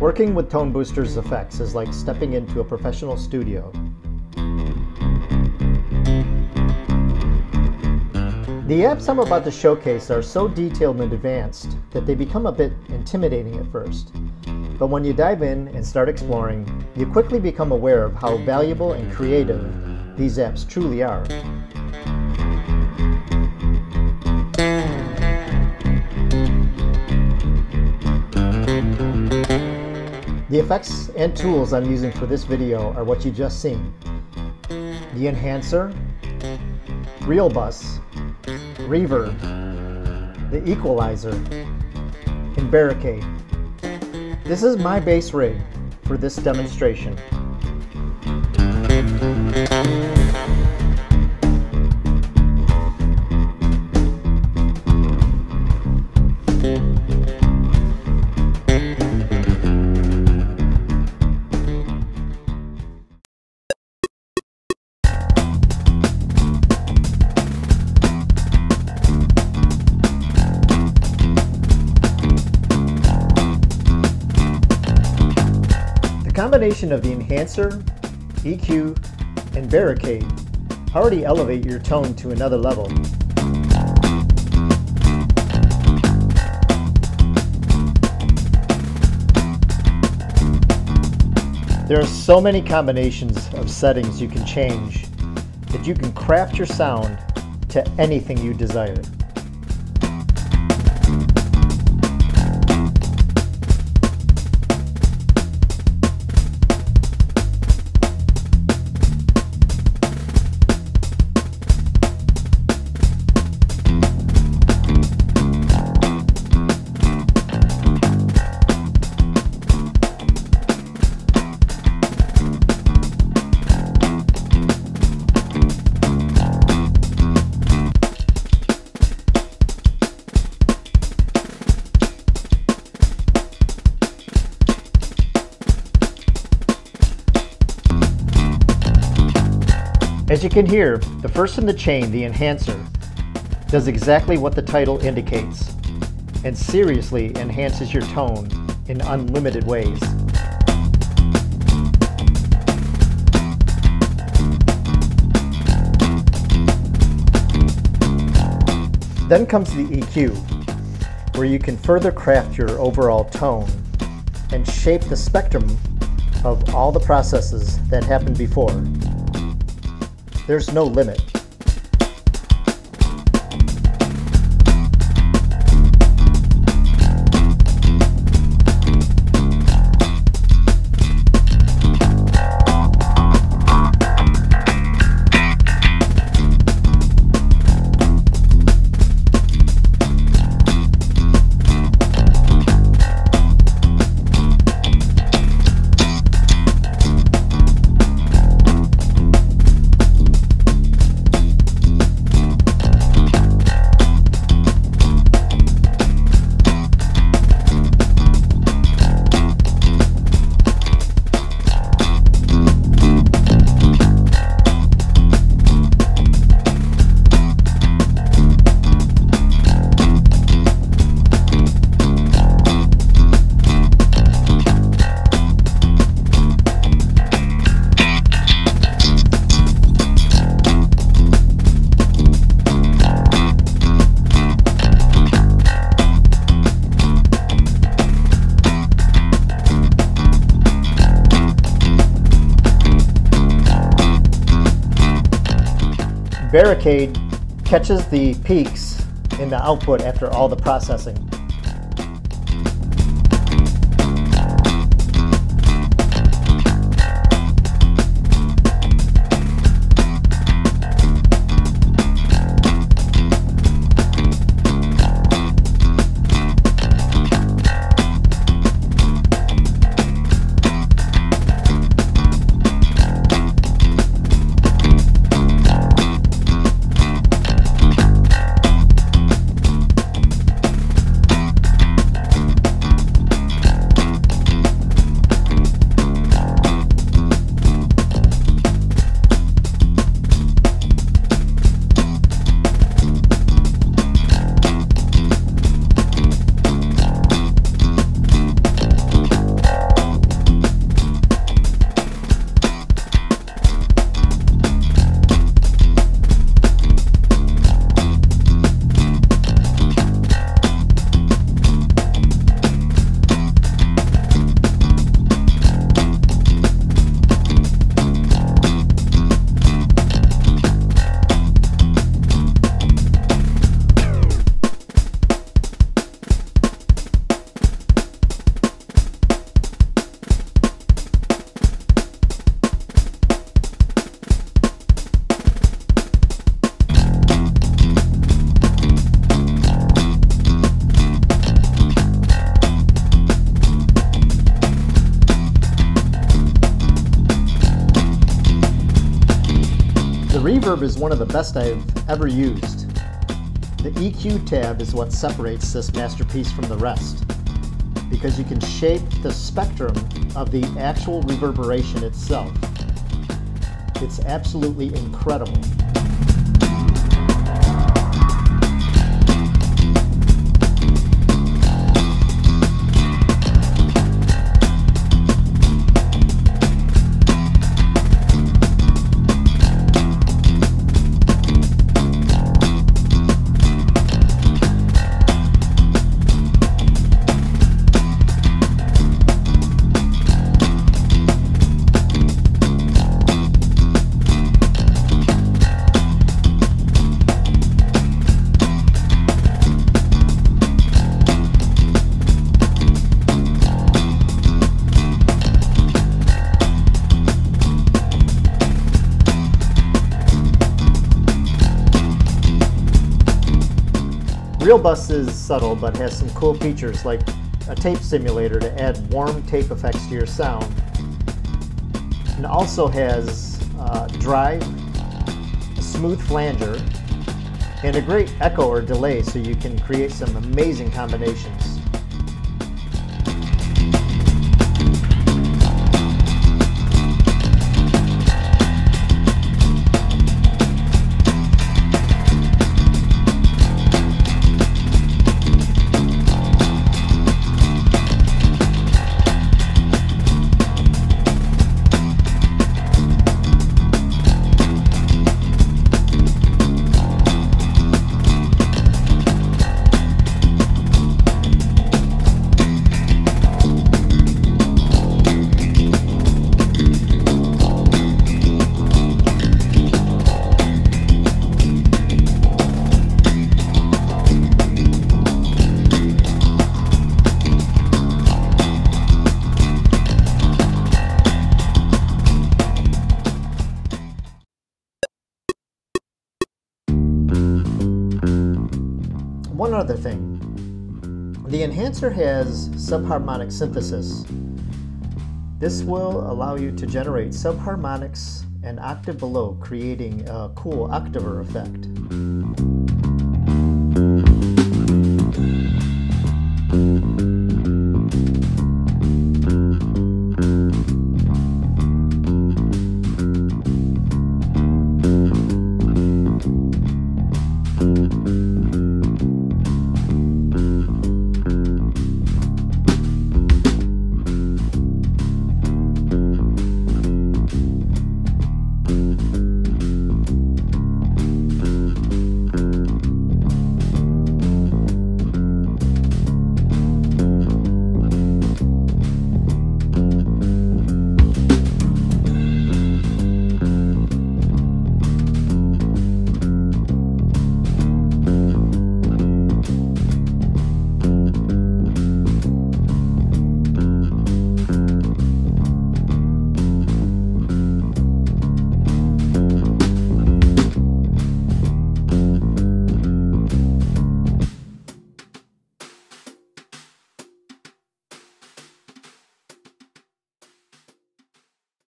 Working with ToneBoosters effects is like stepping into a professional studio. The apps I'm about to showcase are so detailed and advanced that they become a bit intimidating at first. But when you dive in and start exploring, you quickly become aware of how valuable and creative these apps truly are. The effects and tools I'm using for this video are what you just seen. The Enhancer, ReelBus, Reverb, the Equalizer, and Barricade. This is my bass rig for this demonstration. The combination of the Enhancer, EQ, and Barricade already elevate your tone to another level. There are so many combinations of settings you can change that you can craft your sound to anything you desire. As you can hear, the first in the chain, the Enhancer, does exactly what the title indicates and seriously enhances your tone in unlimited ways. Then comes the EQ, where you can further craft your overall tone and shape the spectrum of all the processes that happened before. There's no limit. Barricade catches the peaks in the output after all the processing. Reverb is one of the best I've ever used. The EQ tab is what separates this masterpiece from the rest, because you can shape the spectrum of the actual reverberation itself. It's absolutely incredible. ReelBus is subtle but has some cool features like a tape simulator to add warm tape effects to your sound, and also has drive, a smooth flanger, and a great echo or delay so you can create some amazing combinations. One other thing, the Enhancer has subharmonic synthesis. This will allow you to generate subharmonics an octave below, creating a cool octaver effect.